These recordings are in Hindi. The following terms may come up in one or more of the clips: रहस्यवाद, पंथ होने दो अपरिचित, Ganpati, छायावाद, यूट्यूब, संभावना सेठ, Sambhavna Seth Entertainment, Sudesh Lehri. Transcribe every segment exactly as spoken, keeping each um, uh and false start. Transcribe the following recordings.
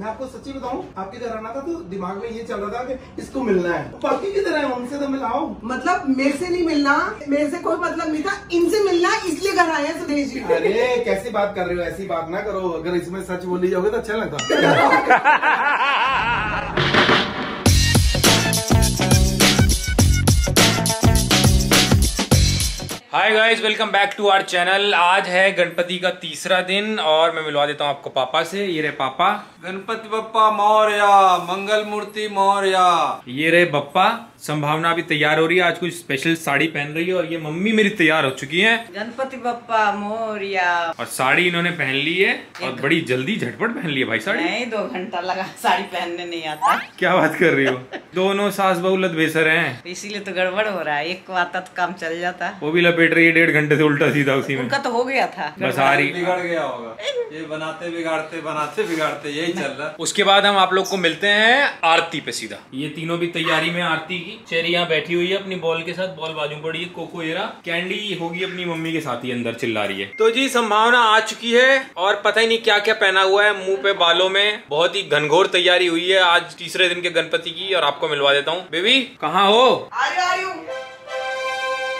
मैं आपको सच्ची बताऊं, आपके घर आना था तो दिमाग में ये चल रहा था कि इसको मिलना है। बाकी किधर है, उनसे तो मिलाओ। मतलब मेरे से नहीं मिलना, मेरे से कोई मतलब नहीं था, इनसे मिलना इसलिए घर आया सुदेश जी। अरे कैसी बात कर रहे हो, ऐसी बात ना करो, अगर इसमें सच बोली जाओगे तो अच्छा लगता। Hi guys, welcome back to our channel. आज है गणपति का तीसरा दिन और मैं मिलवा देता हूँ आपको पापा से। ये रहे पापा। गणपति बप्पा मौर्या, मंगल मूर्ति मौर्या। ये रहे बप्पा। संभावना अभी तैयार हो रही है, आज कुछ स्पेशल साड़ी पहन रही है। और ये मम्मी मेरी तैयार हो चुकी है। गणपति बप्पा मौर्या। और साड़ी इन्होंने पहन ली है और बड़ी जल्दी झटपट पहन ली है भाई साड़ी। नहीं, दो घंटा लगा, साड़ी पहनने नहीं आता। क्या बात कर रही हो, दोनों सास बहु लत बेसर है, इसीलिए तो गड़बड़ हो रहा है। एक को आता तो काम चल जाता, वो भी लपेट रही है डेढ़ घंटे से उल्टा सीधा उसी में। उनका तो हो गया था, बस आ रही, बिगड़ गया होगा। ये बनाते बिगाड़ते बनाते बिगाड़ते यही चल रहा। उसके बाद हम आप लोग को मिलते हैं आरती पे सीधा। ये तीनों भी तैयारी में आरती की। चेरी यहाँ बैठी हुई है अपनी बॉल के साथ, बॉल बाजू पड़ी है। कोको एरा कैंडी होगी अपनी मम्मी के साथ ही अंदर चिल्ला रही है। तो जी संभावना आ चुकी है और पता ही नहीं क्या क्या पहना हुआ है मुँह पे, बालों में। बहुत ही घनघोर तैयारी हुई है आज तीसरे दिन के गणपति की। और आपको मिलवा देता हूँ। बेबी कहाँ हो?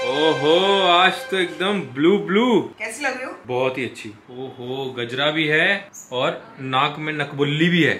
ओहो, आज तो एकदम ब्लू ब्लू। कैसी लग रही हो? बहुत ही अच्छी। ओहो, गजरा भी है और नाक में नकबुल्ली भी है।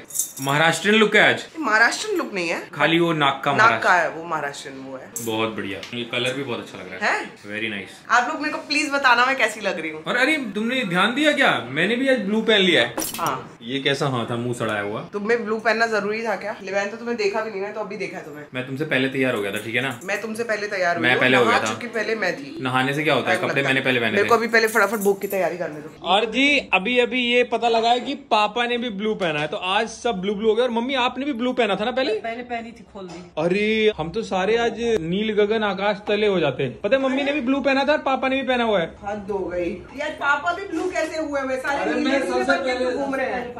महाराष्ट्रियन लुक है आज। महाराष्ट्रियन लुक नहीं है, खाली वो नाक का, नाक का है वो महाराष्ट्रियन वो है। बहुत बढ़िया। ये कलर भी बहुत अच्छा लग रहा है, वेरी नाइस। आप लोग मेरे को प्लीज बताना मैं कैसी लग रही हूँ। और अरे तुमने ध्यान दिया क्या, मैंने भी आज ब्लू पहन लिया है। हाँ। ये कैसा हाथ था, मुँह सड़ाया हुआ। तुम्हें ब्लू पहनना जरूरी था क्या? लिवान तो तुम्हें देखा भी नहीं है, तो अभी देखा तुम्हें। मैं तुमसे पहले तैयार हो गया था, ठीक है ना। मैं तुमसे पहले तैयार, मैं पहले हो गया था। पहले मैं थी। नहाने से क्या होता है, कपड़े मैंने पहले पहने। मेरे को अभी पहले फटाफट भूख की तैयारी करने दो। और जी अभी अभी ये पता लगा है कि पापा ने भी ब्लू पहना है, तो आज सब ब्लू ब्लू हो गया। और मम्मी आपने भी ब्लू पहना था ना पहले? पहले पहनी थी, खोल दी। अरे हम तो सारे आज नील गगन आकाश तले हो जाते हैं। पता है मम्मी ने भी ब्लू पहना था और पापा ने भी पहना हुआ है। हद हो गई यार, पापा भी ब्लू कैसे हुए हुए सारे घूम रहे हैं।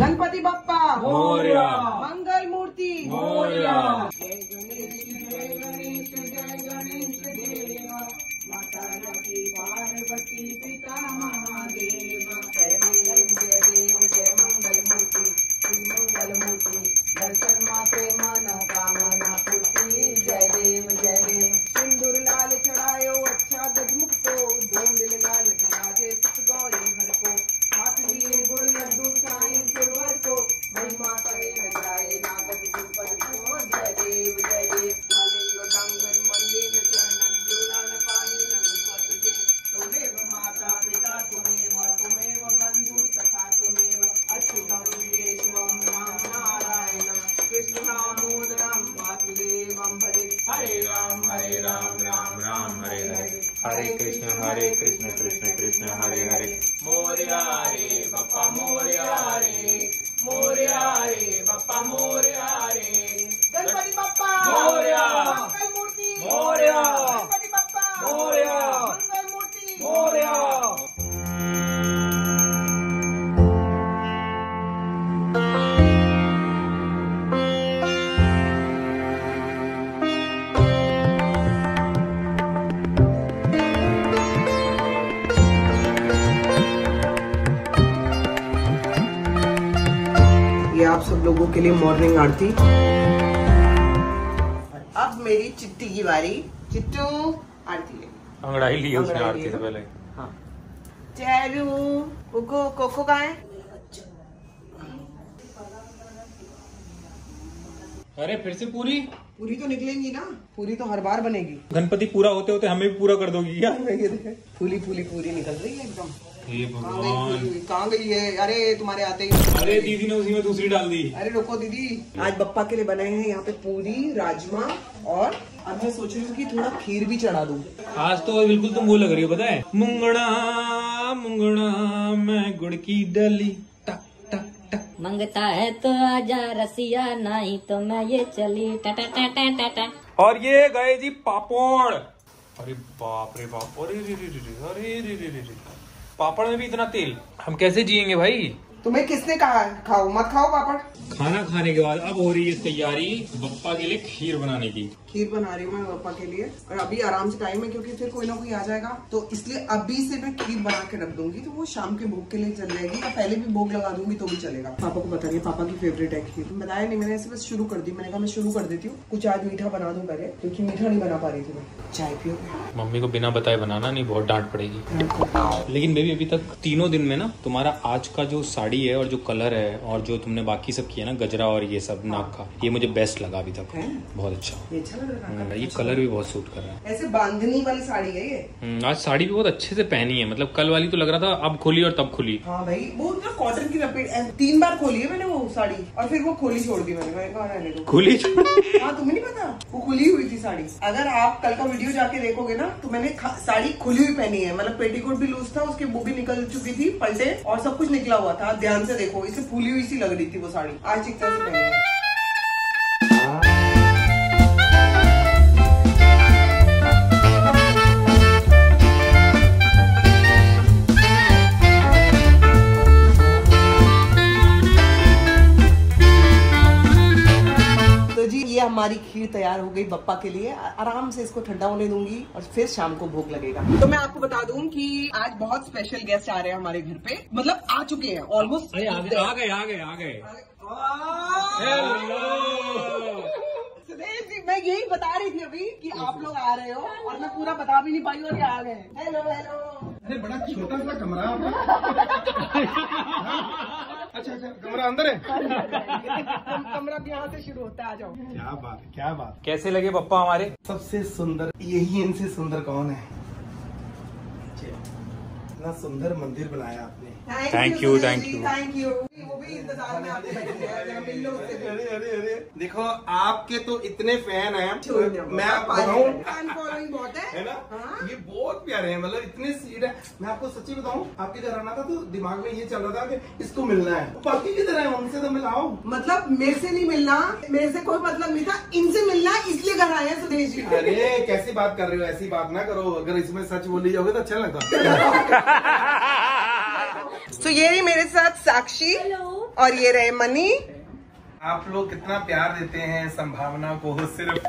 गणपति बप्पा मौर्या, मंगल मूर्ति मौर्या। हरे कृष्ण हरे कृष्ण कृष्ण कृष्ण हरे हरे। मोरया रे बप्पा मोरया रे, मोरया रे बप्पा मोरया रे। गणपति बप्पा मोरया, मंगल मूर्ति मोरया। गणपति बप्पा मोरया, मंगल मूर्ति मोरया। आप सब लोगों के लिए मॉर्निंग आरती। अब मेरी चिट्टी की बारी। चिट्टू आरती ले, अंगड़ाई ली उसने आरती से पहले। हाँ। चेरू, कोको, कोको कहाँ है? अरे फिर से पूरी पूरी तो निकलेंगी ना, पूरी तो हर बार बनेगी। गणपति पूरा होते होते हमें भी पूरा कर दोगी क्या? फूली फूली पूरी निकल रही है एकदम। कहाँ गई है? अरे तुम्हारे आते ही, अरे दीदी ने उसी में दूसरी डाल दी। अरे रुको दीदी, आज बप्पा के लिए बनाए हैं यहाँ पे पूरी, राजमा। और अब मैं सोच रही हूँ कि थोड़ा खीर भी चढ़ा दूँ। आज तो बिल्कुल तुम वो लग रही हो, पता है, मुंगड़ा मुंगड़ा मैं गुड़ की डली। टक टक टक मंगता है तो आजा रसिया, नहीं तो मैं ये चली। टटा टटा टटा। और ये गए जी पापड़। अरे बाप रे बाप, अरे अरे पापड़ में भी इतना तेल, हम कैसे जिएंगे भाई? तुम्हें किसने कहा खाओ मत खाओ पापड़? खाना खाने के बाद अब हो रही है तैयारी बप्पा के लिए खीर बनाने की। खीर बना रही हूँ मैं बप्पा के लिए, और अभी आराम से टाइम है क्योंकि फिर कोई ना कोई आ जाएगा, तो इसलिए अभी से मैं खीर बना के रख दूंगी तो वो शाम के भोग के लिए चल जाएगी, या पहले भी भोग लगा दूंगी तो भी चलेगा। पापा को बता दिया, पापा की फेवरेट है खीर। बताया नहीं मैंने, ऐसे बस शुरू कर दी। मैंने कहा मैं शुरू कर देती हूँ, कुछ आज मीठा बना दूँ पहले क्योंकि मीठा नहीं बना पा रही थी मैं। चाय पियो। मम्मी को बिना बताए बनाना नहीं, बहुत डांट पड़ेगी। लेकिन बेबी अभी तक तीनों दिन में ना तुम्हारा आज का जो साड़ी है और जो कलर है और जो तुमने बाकी सब किया ना, गजरा और ये सब नाक का, ये मुझे बेस्ट लगा अभी तक, बहुत अच्छा, ये, अच्छा लग रहा है। ये कलर भी बहुत सूट कर रहा है। ऐसे बांधनी वाली साड़ी है ये। आज साड़ी भी बहुत अच्छे से पहनी है, मतलब कल वाली तो लग रहा था अब खोली और तब खोली। हाँ भाई, वो ना कॉटन की लपेट, तीन बार खोली है मैंने वो साड़ी और फिर वो खोली छोड़ दी मैंने। खोली छोड़ दी? हाँ, तुम्हें नहीं पता? वो खुली हुई थी साड़ी। अगर आप कल का वीडियो जाके देखोगे ना तो मैंने साड़ी खुली हुई पहनी है, मतलब पेटीकोट भी लूज था, उसकी बुबी निकल चुकी थी पलटे और सब कुछ निकला हुआ था। ध्यान से देखो, इसे फूली हुई सी लग रही थी वो साड़ी। आज एक तरह से पहनी है। हमारी खीर तैयार हो गई बप्पा के लिए, आराम से इसको ठंडा होने दूंगी और फिर शाम को भोग लगेगा। तो मैं आपको बता दूं कि आज बहुत स्पेशल गेस्ट आ रहे हैं हमारे घर पे, मतलब आ चुके हैं ऑलमोस्ट। अरे आ गए आ गए आ गए आ गए सुदेश जी, मैं यही बता रही थी अभी कि आप लोग आ रहे हो और मैं पूरा बता भी नहीं पाई और आ गए। Hello hello. अरे बड़ा छोटा सा कमरा। अच्छा अच्छा, कमरा अंदर है। कमरा भी यहाँ से शुरू होता है। आ जाओ। क्या बात है, क्या बात। कैसे लगे पप्पा हमारे? सबसे सुंदर, यही इनसे सुंदर कौन है? इतना सुंदर मंदिर बनाया आपने। Thank you thank you thank you. वो भी इंतजार में आते बैठे। अरे अरे अरे, देखो आपके तो इतने फैन हैं। मैं फैन फॉलोइंग बहुत है ना, ये बहुत प्यारे हैं, मतलब इतने सीड है। मैं आपको सच्ची बताऊं, आपके घर आना था तो दिमाग में ये चल रहा था कि इसको मिलना है, बाकी किधर है उनसे तो मिलाओ। मतलब मेरे से नहीं मिलना, मेरे से कोई मतलब नहीं था, इनसे मिलना इसलिए घर आए हैं सुदेश जी। अरे कैसी बात कर रहे हो, ऐसी बात ना करो, अगर इसमें सच बोली जाओगे तो अच्छा लगता। तो ये रही मेरे साथ साक्षी और ये रहे मनी। आप लोग कितना प्यार देते हैं संभावना को, सिर्फ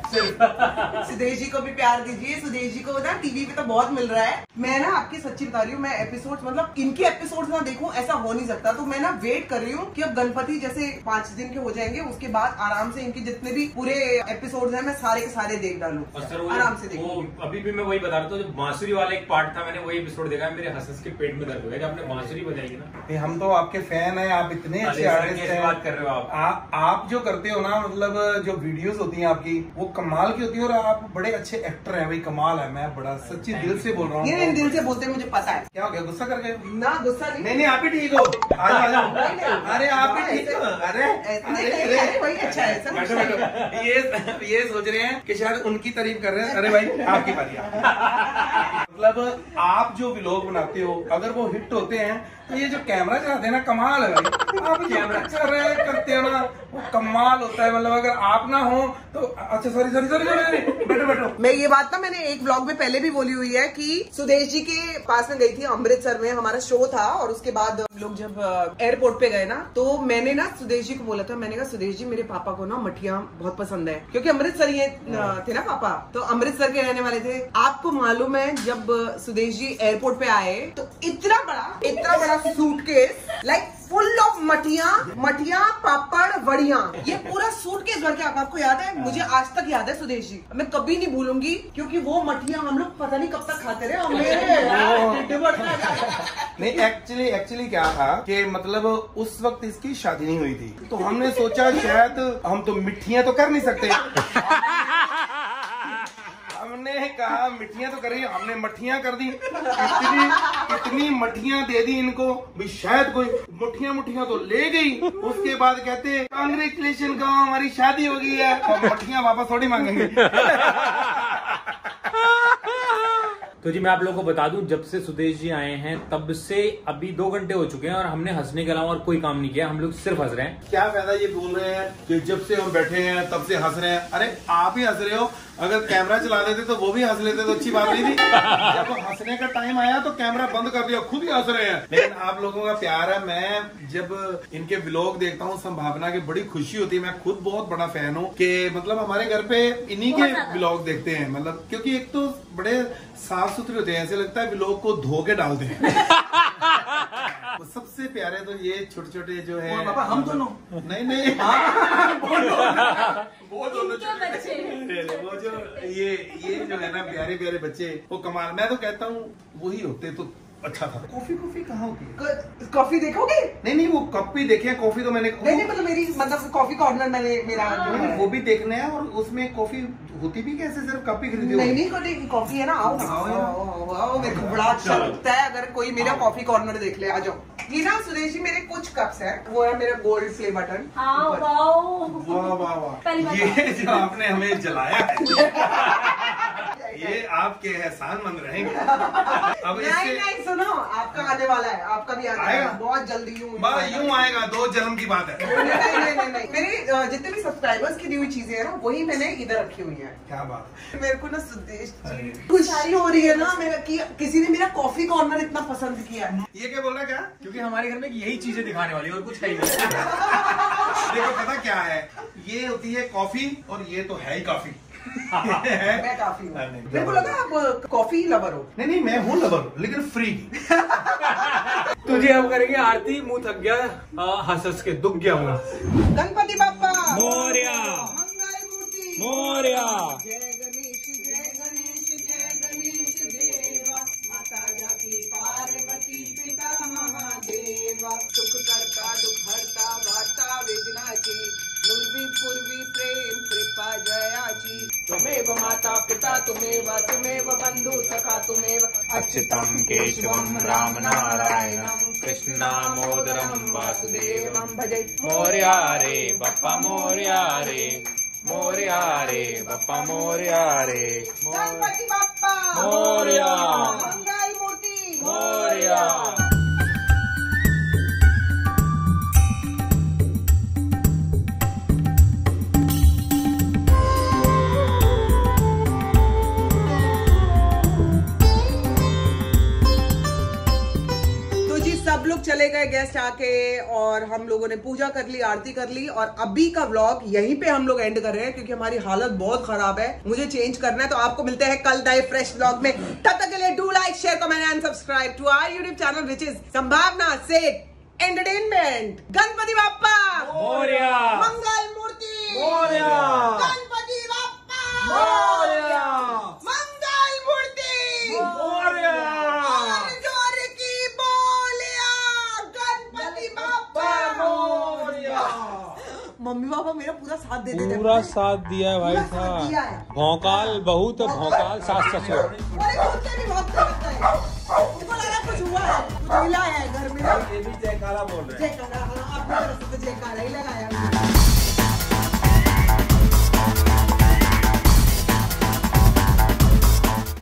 सुदेश जी को भी प्यार दीजिए। सुदेश जी को बता, टीवी पे तो बहुत मिल रहा है। मैं ना आपकी सच्ची बता रही हूँ, मैं एपिसोड्स मतलब इनके एपिसोड्स ना देखूं ऐसा हो नहीं सकता, तो मैं ना वेट कर रही हूँ कि अब गणपति जैसे पांच दिन के हो जाएंगे, उसके बाद आराम से इनके जितने भी पूरे एपिसोड्स हैं मैं सारे के सारे देख डालूं, आराम से देखूं। अभी भी मैं वही बता रहा था, जो बांसुरी वाला एक पार्ट था मैंने वही एपिसोड देखा, मेरे हंस के पेट में दर्द हो गया जब आपने बांसुरी बजाई ना। हम तो आपके फैन है, आप इतने अच्छे आर्टिस्ट हैं। बात कर रहे हो आप, आप जो करते हो ना, मतलब जो वीडियोस होती हैं आपकी वो कमाल की होती है, और आप बड़े अच्छे एक्टर हैं भाई, कमाल है। मैं बड़ा सच्ची दिल से बोल रहा हूँ। नहीं दिल से बोलते हैं, मुझे पता है। क्या हो गया, गुस्सा कर गए? ना गुस्सा नहीं, नहीं आप ही ठीक हो। अरे आप ही ठीक हो। अरे ये ये सोच रहे हैं कि शायद उनकी तारीफ कर रहे हैं। अरे भाई आपकी बात, मतलब आप जो व्लॉग बनाते हो अगर वो हिट होते हैं तो ये जो कैमरा चलाते हैं ना, कमाल है भाई। आप कैमरा चल रहे करते हो ना, वो कमाल होता है, मतलब अगर आप ना हो तो। अच्छा सॉरी सॉरी सॉरी बैठो बैठो। मैं ये बात ना मैंने एक ब्लॉग में पहले भी बोली हुई है कि सुदेश जी के पास में गई थी, अमृतसर में हमारा शो था, और उसके बाद हम लोग जब एयरपोर्ट पे गए ना तो मैंने ना सुदेश जी को बोला था, मैंने कहा सुदेश जी मेरे पापा को ना मठिया बहुत पसंद है, क्योंकि अमृतसर ये थे ना पापा, तो अमृतसर के रहने वाले थे। आपको मालूम है जब सुदेश जी एयरपोर्ट पे आए तो इतना बड़ा इतना बड़ा सूटकेस, लाइक फुल ऑफ मठिया, मठिया पापड़ वड़िया, ये पूरा सूटकेस भर के। आपको याद है? मुझे आज तक याद है सुदेश जी, मैं कभी नहीं भूलूंगी, क्योंकि वो मठिया हम लोग पता नहीं कब तक खाते रहे। नहीं एक्चुअली एक्चुअली क्या था कि मतलब उस वक्त इसकी शादी नहीं हुई थी, तो हमने सोचा शायद हम तो मिठिया तो कर नहीं सकते। हमने कहा मिठियां तो करी, हमने मठियां कर दी। इतनी इतनी मठियां दे दी इनको भी, शायद कोई मुठिया मुठिया तो ले गई। उसके बाद कहते कांग्रेचुलेशन का हमारी शादी हो गई है, और मठियां वापस थोड़ी मांगेंगे। तो जी मैं आप लोगों को बता दूं, जब से सुदेश जी आए हैं तब से अभी दो घंटे हो चुके हैं और हमने हंसने के अलावा और कोई काम नहीं किया, हम लोग सिर्फ हंस रहे हैं। क्या फायदा ये बोल रहे हैं कि जब से हम बैठे हैं तब से हंस रहे हैं? अरे आप ही हंस रहे हो, अगर कैमरा चला देते तो वो भी हंस लेते तो अच्छी बात नहीं थी। जब हंसने का टाइम आया तो कैमरा बंद कर दिया, खुद ही हंस रहे हैं। लेकिन आप लोगों का प्यार है। मैं जब इनके व्लॉग देखता हूँ संभावना की, बड़ी खुशी होती है। मैं खुद बहुत बड़ा फैन हूँ कि मतलब हमारे घर पे इन्हीं के व्लॉग देखते हैं, मतलब क्योंकि एक तो बड़े साफ सुथरे होते हैं, ऐसे लगता है व्लॉग को धो के डालते हैं। सबसे प्यारे तो ये छोटे छोटे जो है पापा, हम दोनों नहीं नहीं वो दोनों वो जो ये ये जो है ना प्यारे प्यारे बच्चे, वो कमाल। मैं तो कहता हूँ वही होते तो अच्छा था। कॉफी कॉफी कहाँ होगी? कॉफी देखोगे? नहीं नहीं वो कप भी देखे, कॉफी तो मैंने नहीं नहीं मतलब मेरी मतलब कॉफी कॉर्नर मैंने मेरा वो भी देखने है। और उसमें कॉफी होती भी कैसे, सिर्फ कप ही खरीदी? नहीं नहीं कॉफी है ना, आओ आओ देखो बड़ा अच्छा लगता है अगर कोई मेरा कॉफी कॉर्नर देख ले। आ जाओ ये ना सुदेश जी, मेरे कुछ कप्स है, वो है मेरा गोल्ड फ्लेवर टन। वाह वाह वाह, ये जो आपने हमें जलाया ये आपके एहसान मंद रहेंगे। अब नहीं, नहीं, सुनो आपका आने वाला है, आपका भी आने आएगा बहुत जल्दी। यूं आएगा, दो जन्म की बात है। नहीं, नहीं, नहीं, नहीं, नहीं। मेरे जितने भी सब्सक्राइबर्स की दी हुई चीजें हैं ना, वही मैंने इधर रखी हुई है। क्या बात है। मेरे को ना सुदेश जी खुशी हो रही है ना मेरा कि किसी ने मेरा कॉफी कॉर्नर इतना पसंद किया। ये क्या बोल रहा है? क्या क्योंकि हमारे घर में यही चीजें दिखाने वाली और कुछ नहीं है। देखो पता क्या है, ये होती है कॉफी और ये तो है ही कॉफी। मैं काफी हूँ। मेरे को लगा आप कॉफी लवर हो। नहीं नहीं मैं हूँ लवर, लेकिन फ्री। तुझे हम करेंगे आरती। मुँह थक गया हंस हंस के, दुख गया हुआ। गणपति बाप्पा मोरया, मंगल मूर्ति मोरया। जय गणेश जय गणेश जय गणेश देवा, माता जाति पार्वती पिता महादेवा। सुख करता दुख हरता वार्ता विघ्नाची, पूर्वी पूर्वी प्रेम कृपा जयाची। तुमेव माता पिता तुमेव तुमेव बंधु सखा तुमेव, अच्युतम केशवम राम नारायणम कृष्णामोदरम वासुदेवम भजे। मोरया रे बप्पा मोरया रे, मोरया रे बप्पा मोरया रे। गणपति बप्पा मोरया, मंगल मूर्ति मोरया। लोग चले गए गेस्ट आके और हम लोगों ने पूजा कर ली, आरती कर ली। और अभी का व्लॉग यहीं पे हम लोग एंड कर रहे हैं क्योंकि हमारी हालत बहुत खराब है, मुझे चेंज करना है। तो आपको मिलते हैं कल नए फ्रेश व्लॉग में। तब तक के लिए do like share comment and subscribe to our यूट्यूब channel which is संभावना सेठ entertainment. Ganpati Bappa Morya, Mangal Murti Morya. Ganpati Bappa Morya, Mangal Murti Morya. Mummy papa मेरा पूरा साथ दे देते, पूरा साथ दिया है भाई साहब। भौकाल बहू तो भौकाल सास ससुर। उनको लगा कुछ हुआ है, कुछ मिला है घर में। ये भी जयकारा बोल रहे हैं, जयकारा। हाँ, आपने जयकारा ही लगाया।